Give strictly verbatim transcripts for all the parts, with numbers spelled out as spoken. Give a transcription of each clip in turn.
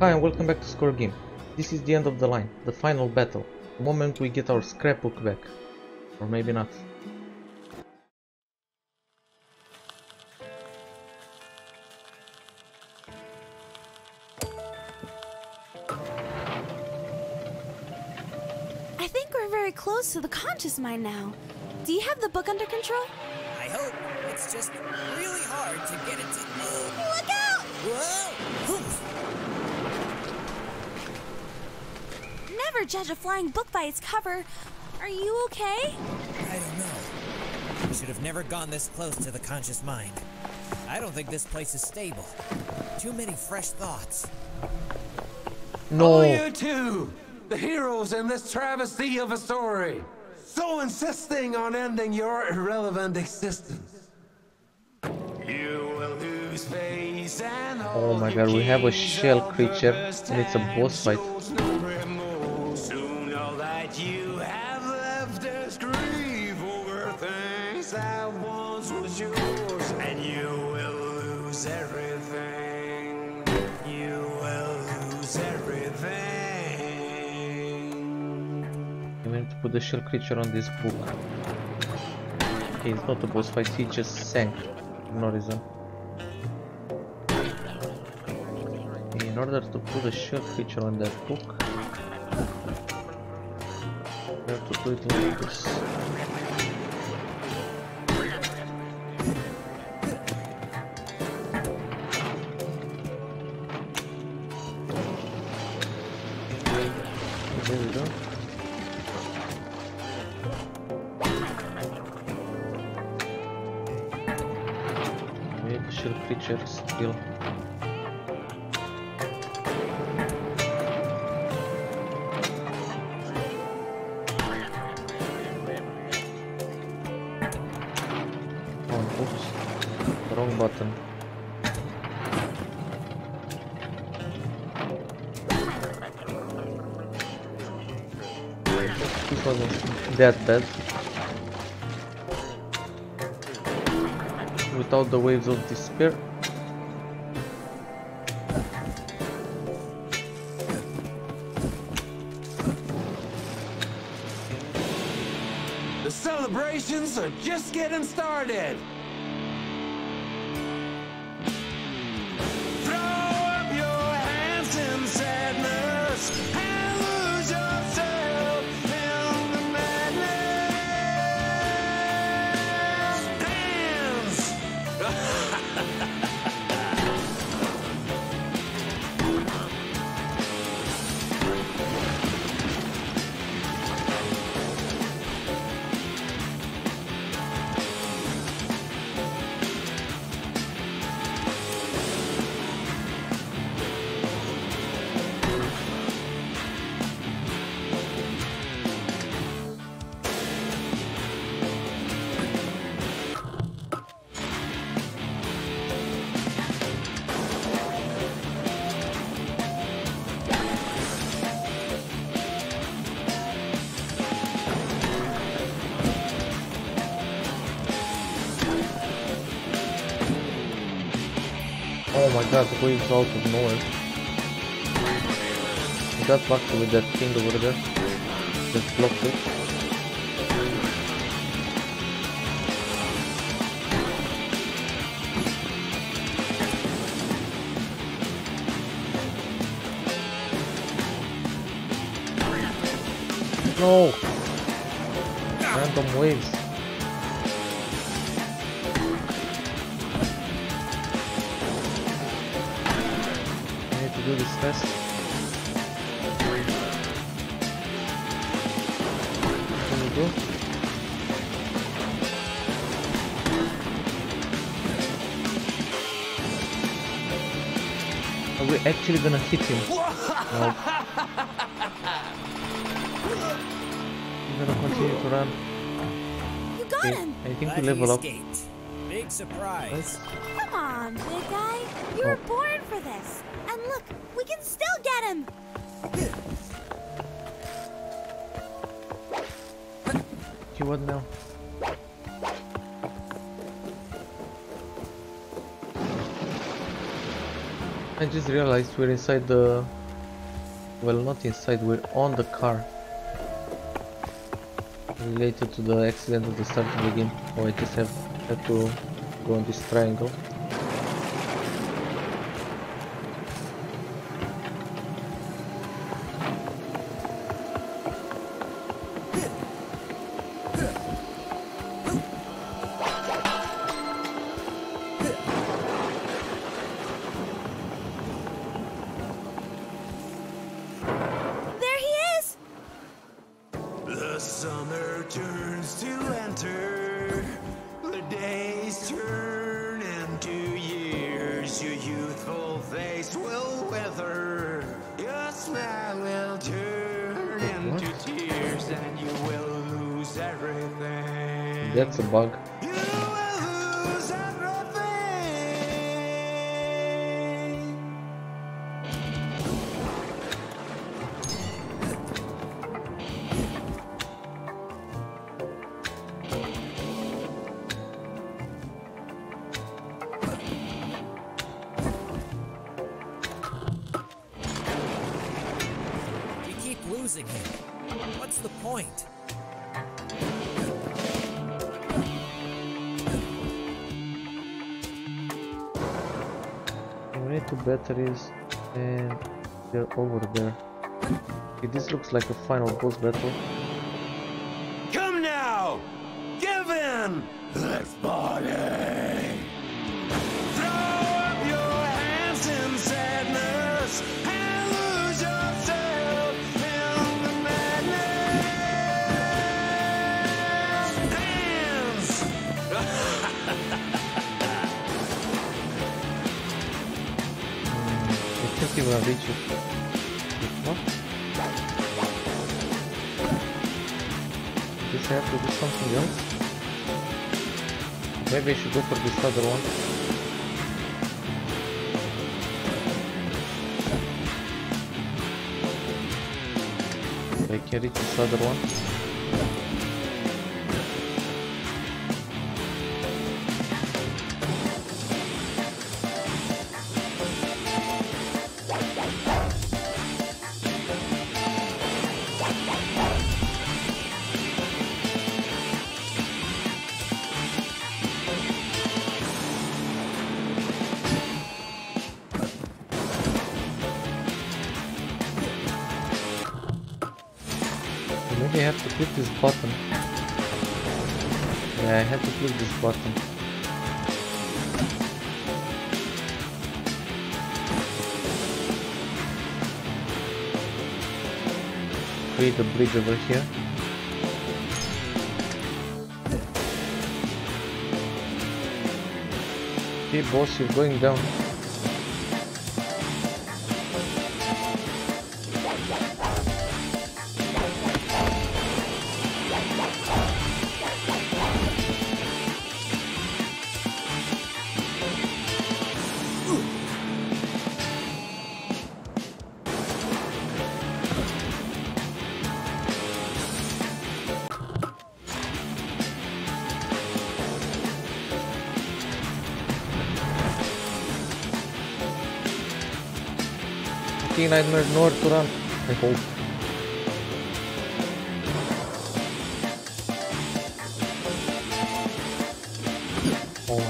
Hi and welcome back to Score Game. This is the end of the line, the final battle, the moment we get our scrapbook back. Or maybe not. I think we're very close to the conscious mind now. Do you have the book under control? I hope. It's just really hard to get it to move. Look out! Whoa! Oof. Never judge a flying book by its cover. Are you okay? I don't know. I should have never gone this close to the conscious mind. I don't think this place is stable. Too many fresh thoughts. No. Oh, you two! The heroes in this travesty of a story! So insisting on ending your irrelevant existence. You will lose face and all. Oh my god, we have a shell creature and it's a boss fight. You have left us grieve over things that once was yours, and you will lose everything. You will lose everything. I meant to put the shell creature on this book. Okay, it's not a boss fight, he just sank for no reason. Okay, in order to put the shell creature on that book, I have to do it like this. There we go. Wait, the shell creature still. Button. This wasn't that bad without the waves of despair. The celebrations are just getting started. Oh my god, the waves out of nowhere. I got lucky with that thing over there. Just blocked it. No! Random waves. Do this fast. There we go. Are we actually gonna hit him? No. We're gonna continue to run. You got him. I think we level up. Big surprise. Come on, big guy. You were born for this. And look, we can still get him! You wouldn't know. I just realized we're inside the... well, not inside, we're on the car. Related to the accident at the start of the game. Oh, I just have, have to go on this triangle. That's a bug. You will lose everything. You keep losing him. What's the point? Two batteries and they're over there. Okay, this looks like a final boss battle. Come now! Give in! Let's party! Throw up your hands in sadness and lose yourself in the madness! Dance! I can't even reach it. What? I guess I have to do something else. Maybe I should go for this other one. I can reach this other one. I have to click this button. Yeah, I have to click this button. Create a bridge over here. Hey boss, you're going down. Nightmare north to run, I hope. Oh my.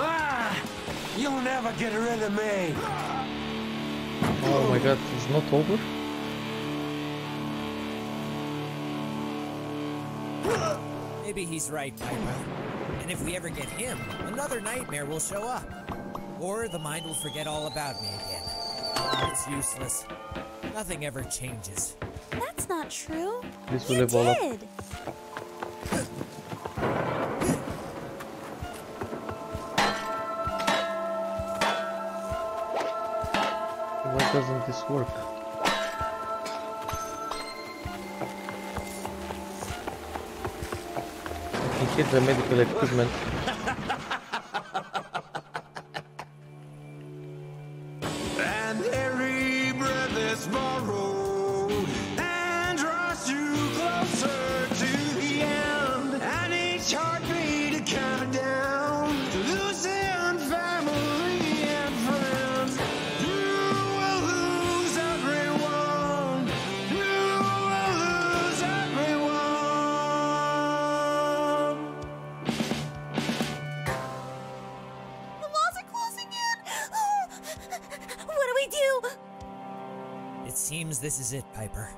Ah! You'll never get rid of me! Oh my god, it's not over? Maybe he's right, Piper. And if we ever get him, another nightmare will show up. Or the mind will forget all about me again. It's useless. Nothing ever changes. That's not true. This will evolve. You did! Doesn't this work? I can hit the medical equipment. Seems this is it, Piper.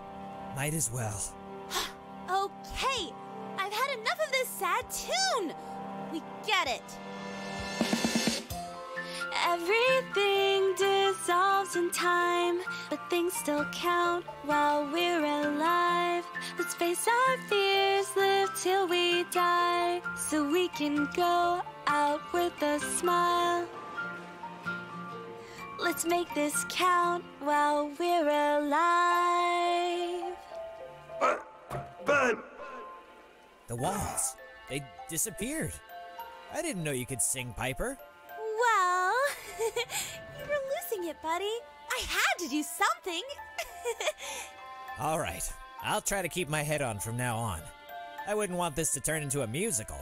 Might as well. Okay! I've had enough of this sad tune! We get it! Everything dissolves in time, but things still count while we're alive. Let's face our fears, live till we die, so we can go out with a smile. Let's make this count while we're alive. Uh, but... The walls, they disappeared. I didn't know you could sing, Piper. Well, you were losing it, buddy. I had to do something. All right, I'll try to keep my head on from now on. I wouldn't want this to turn into a musical.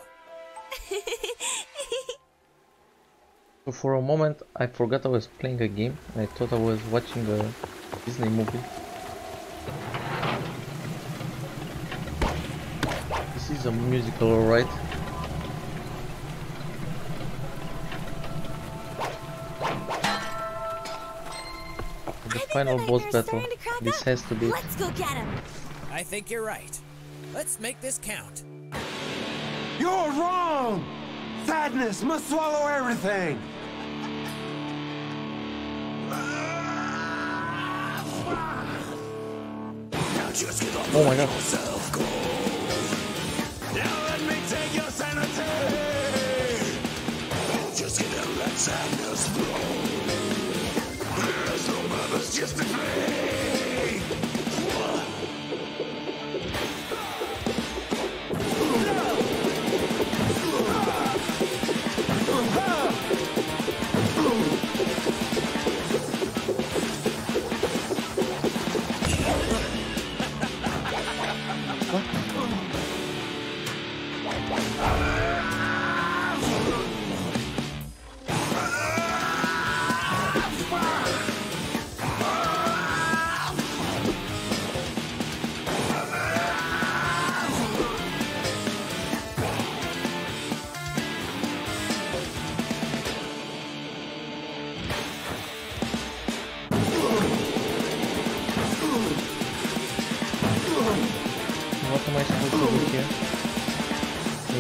For a moment, I forgot I was playing a game, and I thought I was watching a Disney movie. This is a musical, alright? The final boss battle. This has to be. Let's go get him. I think you're right. Let's make this count. You're wrong! Sadness must swallow everything! Oh my god. Now let me take your sanity. Just get out, let sadness flow. There's no purpose, just to play.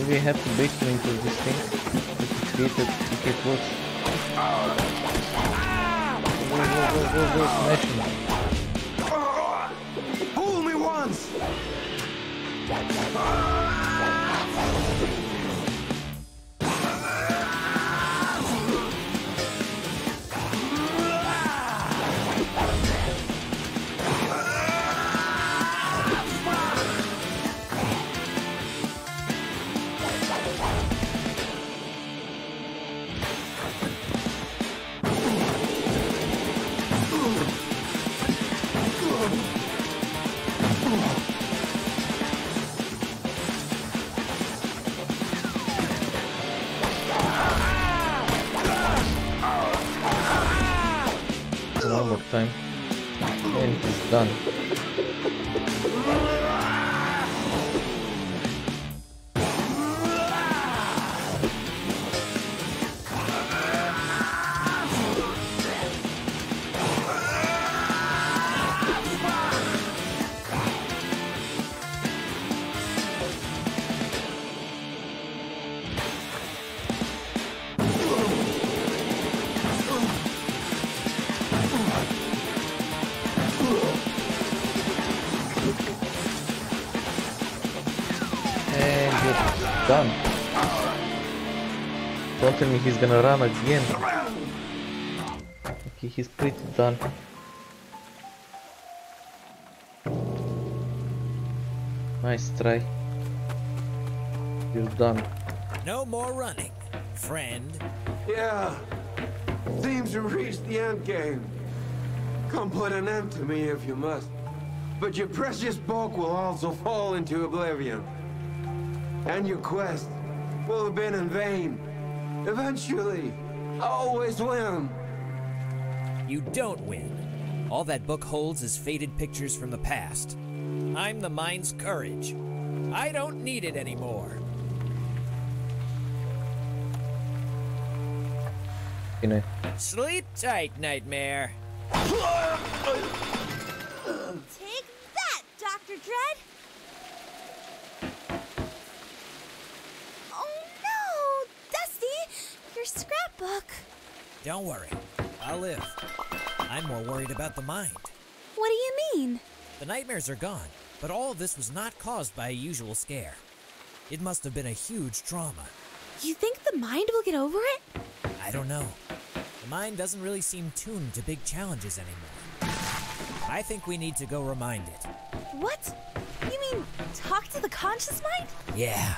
Maybe I have to break you into this thing that you created to get worse. Whoa, whoa, whoa, whoa, whoa, smash him. Fool me once! One more time, and it's done. Done. Don't tell me he's gonna run again. Okay, he's pretty done. Nice try. You're done. No more running, friend. Yeah. Seems you reached the end game. Come put an end to me if you must. But your precious bulk will also fall into oblivion. And your quest will have been in vain. Eventually, I always win. You don't win. All that book holds is faded pictures from the past. I'm the mind's courage. I don't need it anymore. Good night. Sleep tight, nightmare. Take that, Doctor Dread! Oh no! Dusty! Your scrapbook! Don't worry. I'll live. I'm more worried about the mind. What do you mean? The nightmares are gone, but all of this was not caused by a usual scare. It must have been a huge trauma. You think the mind will get over it? I don't know. The mind doesn't really seem tuned to big challenges anymore. I think we need to go remind it. What? You mean talk to the conscious mind? Yeah.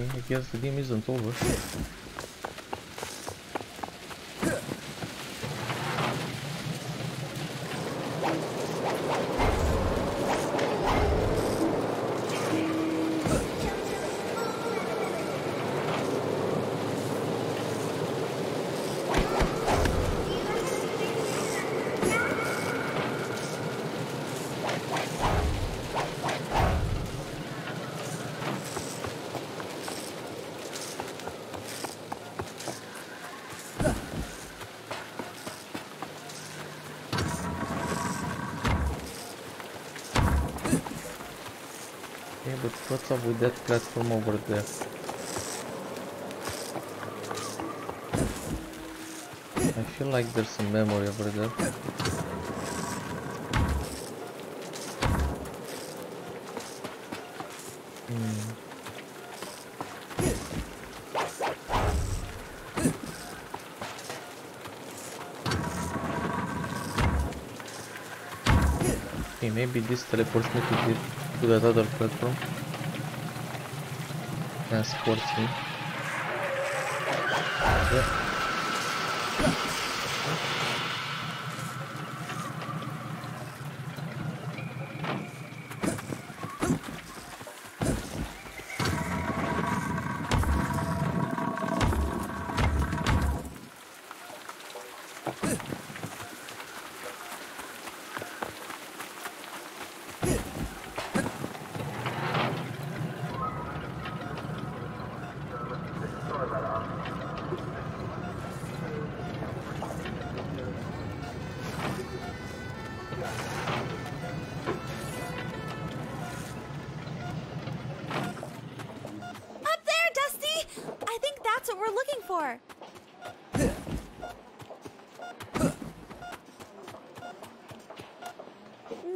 I guess the game isn't over. What's up with that platform over there? I feel like there's some memory over there. Mm. Okay, maybe this teleports me to, the, to that other platform. Transports me. Yeah.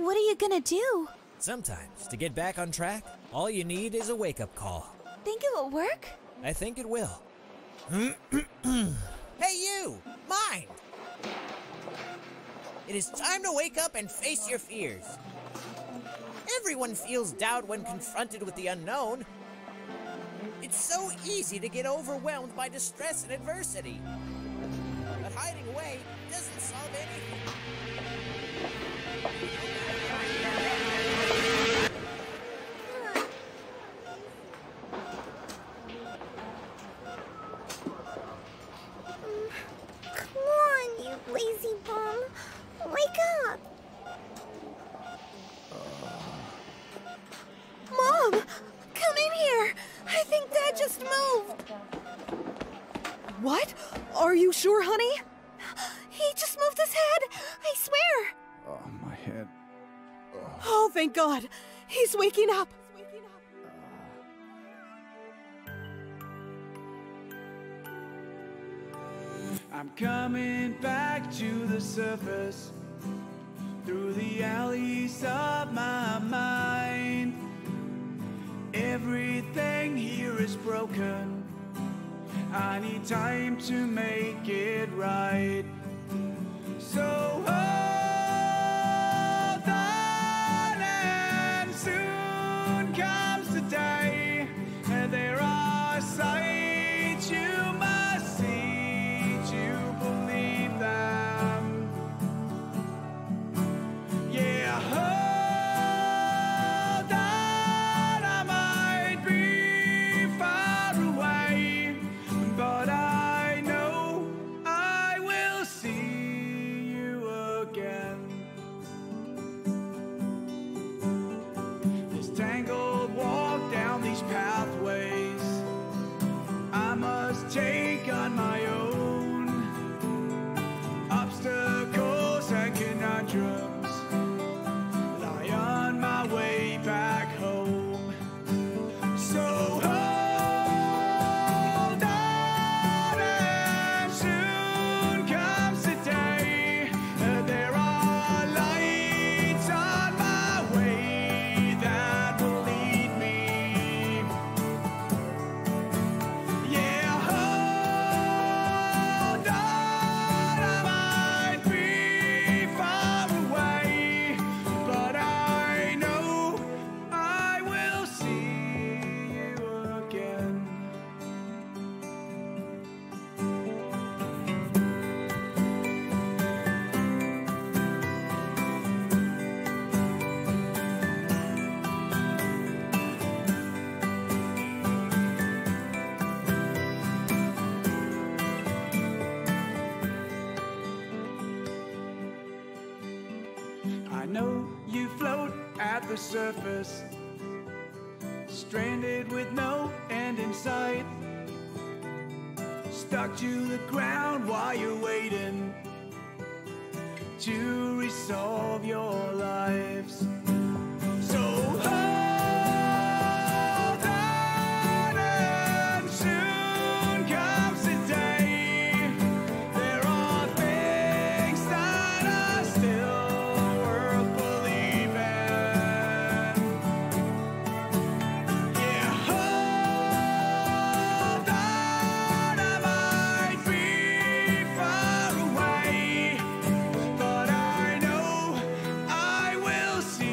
What are you gonna do? Sometimes, to get back on track, all you need is a wake-up call. Think it will work? I think it will. Hey you! Mind! It is time to wake up and face your fears. Everyone feels doubt when confronted with the unknown. It's so easy to get overwhelmed by distress and adversity. But hiding away doesn't solve anything. Come on, you lazy bum. Wake up. Mom! I think Dad just moved! What? Are you sure, honey? He just moved his head! I swear! Oh, my head. Oh, oh thank God! He's waking up! He's waking up. I'm coming back to the surface, through the alleys of my mind. Everything here is broken. I need time to make it right. So hold on, and soon comes the day, and there are sights you must see to believe them. Yeah. know you float at the surface, stranded with no end in sight, stuck to the ground while you're waiting to resolve your lives. So hold on, and soon comes a day. There are things that are still worth believing. Yeah, hold on, I might be far away, but I know I will see .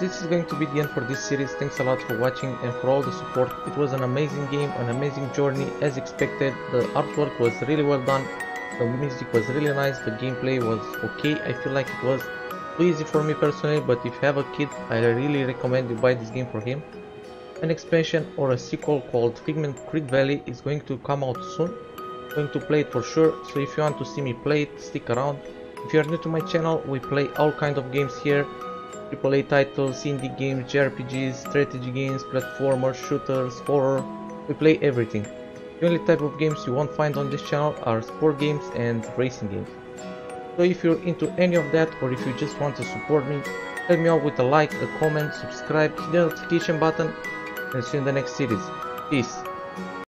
This is going to be the end for this series. Thanks a lot for watching and for all the support. It was an amazing game, an amazing journey as expected. The artwork was really well done, the music was really nice, the gameplay was okay. I feel like it was too easy for me personally, but if you have a kid, I really recommend you buy this game for him. An expansion or a sequel called Figment Creek Valley is going to come out soon. I'm going to play it for sure, so if you want to see me play it, stick around. If you are new to my channel, we play all kinds of games here. triple A titles, indie games, J R P Gs, strategy games, platformers, shooters, horror, we play everything. The only type of games you won't find on this channel are sport games and racing games. So if you're into any of that, or if you just want to support me, help me out with a like, a comment, subscribe, hit the notification button, and see you in the next series. Peace!